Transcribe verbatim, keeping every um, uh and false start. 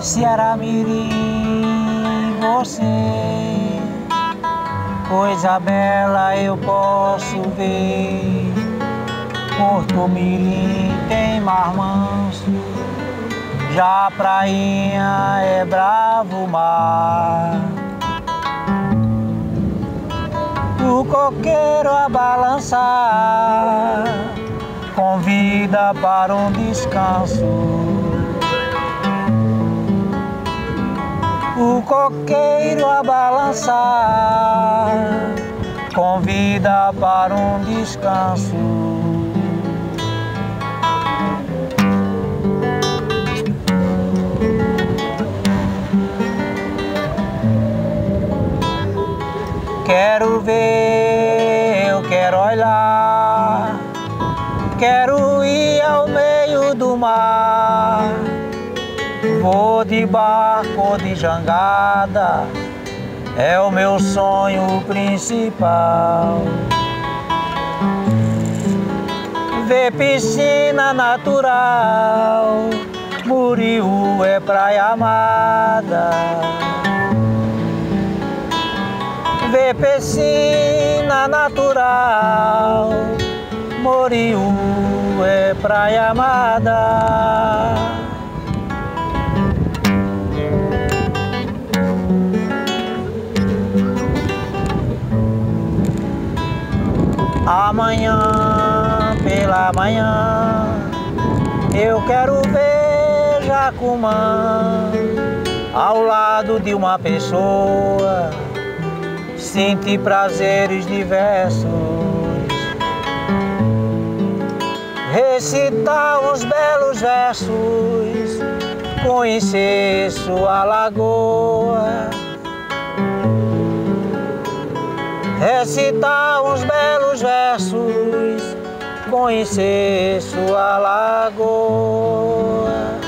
Ceará Mirim, você, coisa bela eu posso ver. Porto Mirim tem mar manso, já a prainha é bravo mar. O coqueiro a balançar convida para um descanso. O coqueiro a balançar convida para um descanso. Quero ver, eu quero olhar, quero ir ao meio do mar. Vou de barco, de jangada, é o meu sonho principal. Ver piscina natural, Muriú é praia amada. Ver piscina natural, Muriú é praia amada. Amanhã, pela manhã, eu quero ver Jacumã ao lado de uma pessoa, sentir prazeres diversos, recitar os belos versos, conhecer sua lagoa, recitar os belos versos, conhecer sua lagoa.